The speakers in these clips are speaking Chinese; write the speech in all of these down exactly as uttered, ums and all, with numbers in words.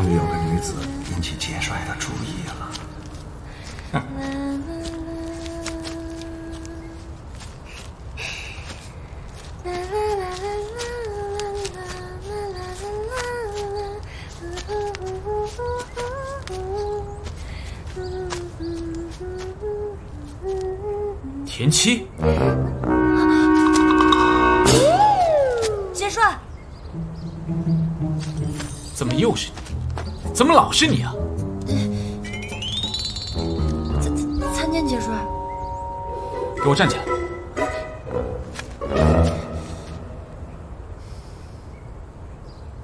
终于有个女子引起杰帅的注意了。田七，杰帅，怎么又是你？怎么老是你啊？参参见杰帅，给我站起来！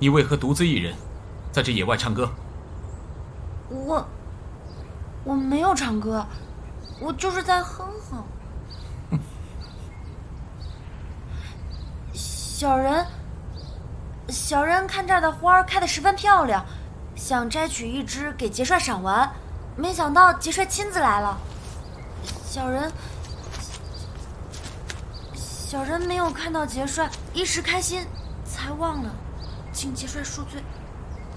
你为何独自一人在这野外唱歌？我我没有唱歌，我就是在哼哼。 小人，小人看这儿的花开得十分漂亮，想摘取一枝给杰帅赏玩，没想到杰帅亲自来了。小人，小人没有看到杰帅，一时开心，才忘了，请杰帅恕罪。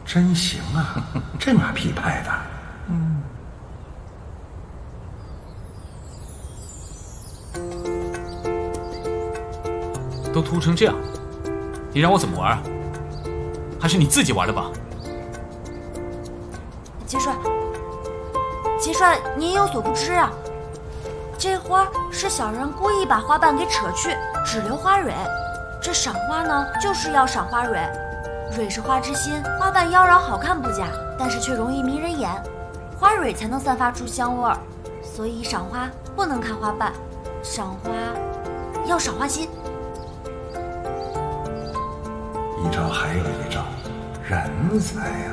真行啊，这马屁拍的。嗯。 都秃成这样，你让我怎么玩？还是你自己玩的吧。杰帅，杰帅，您有所不知啊，这花是小人故意把花瓣给扯去，只留花蕊。这赏花呢，就是要赏花蕊，蕊是花之心，花瓣妖娆好看不假，但是却容易迷人眼，花蕊才能散发出香味儿。所以赏花不能看花瓣，赏花要赏花心。 一招还有一招，人才呀！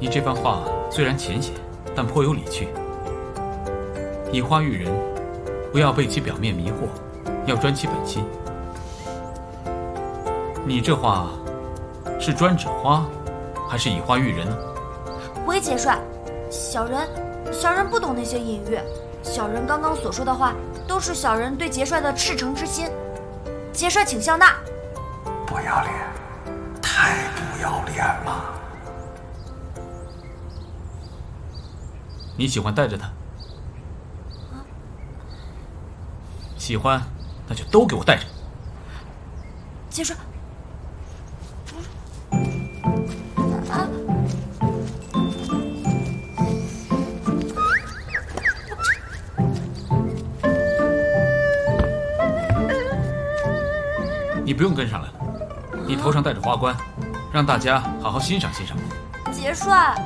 你这番话虽然浅显，但颇有理据。以花喻人，不要被其表面迷惑，要专其本心。你这话是专指花，还是以花喻人呢？回杰帅，小人，小人不懂那些隐喻。小人刚刚所说的话，都是小人对杰帅的赤诚之心。杰帅，请笑纳。 不要脸，太不要脸了！你喜欢带着他，啊、喜欢那就都给我带着。杰帅，不是啊，你不用跟上来了。 你头上戴着花冠，让大家好好欣赏欣赏。杰帅。